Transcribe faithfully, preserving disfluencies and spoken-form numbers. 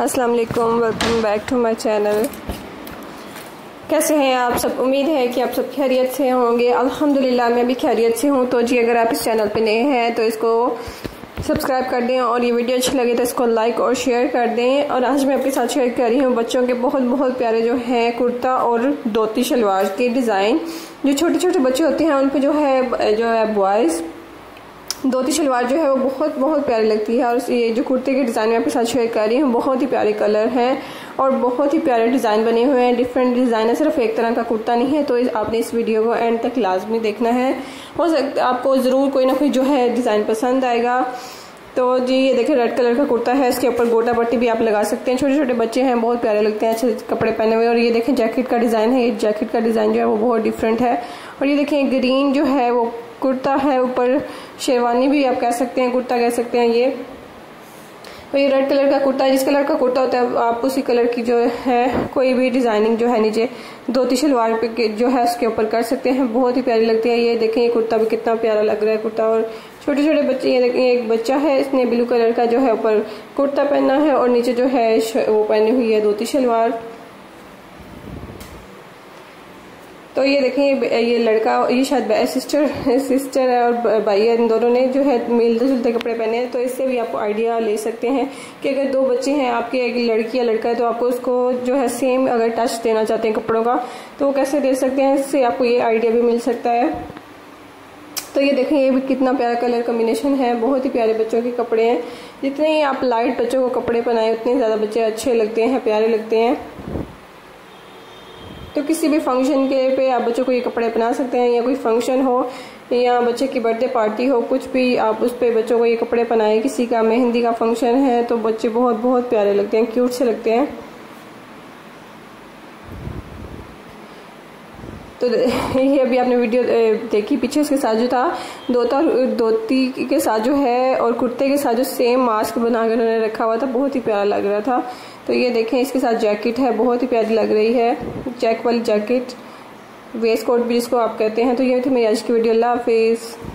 अस्सलाम वालेकुम, welcome back to my channel. कैसे हैं आप सब? उम्मीद है कि आप सब खैरियत से होंगे। अल्हम्दुलिल्लाह मैं भी खैरियत से हूँ। तो जी अगर आप इस चैनल पे नए हैं तो इसको सब्सक्राइब कर दें, और ये वीडियो अच्छी लगे तो इसको लाइक और शेयर कर दें। और आज मैं आपके साथ शेयर कर रही हूँ बच्चों के बहुत बहुत प्यारे जो हैं कुर्ता और धोती शलवार के डिज़ाइन। जो छोटे छोटे बच्चे होते हैं उन पर जो है जो है बॉयज़ धोती शलवार जो है वो बहुत बहुत प्यारी लगती है। और ये जो कुर्ते के डिज़ाइन में आपके साथ शेयर कर रही हूँ, बहुत ही प्यारे कलर हैं और बहुत ही प्यारे डिज़ाइन बने हुए हैं। डिफरेंट डिज़ाइन है, सिर्फ एक तरह का कुर्ता नहीं है। तो इस, आपने इस वीडियो को एंड तक लाजमी देखना है, हो सकता आपको ज़रूर कोई ना कोई जो है डिज़ाइन पसंद आएगा। तो जी ये देखिए रेड कलर का कुर्ता है, इसके ऊपर गोटा पट्टी भी आप लगा सकते हैं। छोटे छोटे बच्चे हैं, बहुत प्यारे लगते हैं अच्छे कपड़े पहने हुए। और ये देखें जैकेट का डिज़ाइन है, ये जैकेट का डिज़ाइन जो है वो बहुत डिफरेंट है। और ये देखें ग्रीन जो है वो कुर्ता है, ऊपर शेरवानी भी आप कह सकते हैं, कुर्ता कह सकते हैं ये। तो ये रेड कलर का कुर्ता है, जिस कलर का कुर्ता होता है आप उसी कलर की जो है कोई भी डिजाइनिंग जो है नीचे धोती शलवार पे जो है उसके ऊपर कर सकते हैं। बहुत ही प्यारी लगती है। ये देखें ये कुर्ता भी कितना प्यारा लग रहा है कुर्ता। और छोटे छोटे बच्चे, ये देखें एक बच्चा है इसने ब्लू कलर का जो है ऊपर कुर्ता पहना है और नीचे जो है वो पहनी हुई है धोती शलवार। तो ये देखें ये लड़का, ये शायद सिस्टर सिस्टर है और भाई है, इन दोनों ने जो है मिलते जुलते कपड़े पहने हैं। तो इससे भी आप आइडिया ले सकते हैं कि अगर दो बच्चे हैं आपके, एक लड़की या लड़का है, तो आपको उसको जो है सेम अगर टच देना चाहते हैं कपड़ों का तो वो कैसे दे सकते हैं, इससे आपको ये आइडिया भी मिल सकता है। तो ये देखें ये भी कितना प्यारा कलर कॉम्बिनेशन है, बहुत ही प्यारे बच्चों के कपड़े हैं। जितने ही आप लाइट बच्चों को कपड़े पहनाएं उतने ज़्यादा बच्चे अच्छे लगते हैं, प्यारे लगते हैं। तो किसी भी फंक्शन के पे आप बच्चों को ये कपड़े पहना सकते हैं, या कोई फंक्शन हो या बच्चे की बर्थडे पार्टी हो, कुछ भी आप उस पे बच्चों को ये कपड़े पहनाएं। किसी का मेहंदी का फंक्शन है तो बच्चे बहुत बहुत प्यारे लगते हैं, क्यूट से लगते हैं। तो ये अभी आपने वीडियो देखी, पीछे उसके साथ जो था धोता धोती के साथ जो है और कुर्ते के साथ जो सेम मास्क बनाकर उन्होंने रखा हुआ था, बहुत ही प्यारा लग रहा था। तो ये देखें इसके साथ जैकेट है, बहुत ही प्यारी लग रही है, चेक वाली जैकेट, वेस्ट कोट भी जिसको आप कहते हैं। तो ये थी मेरी आज की वीडियो। अल्लाह हाफिज़।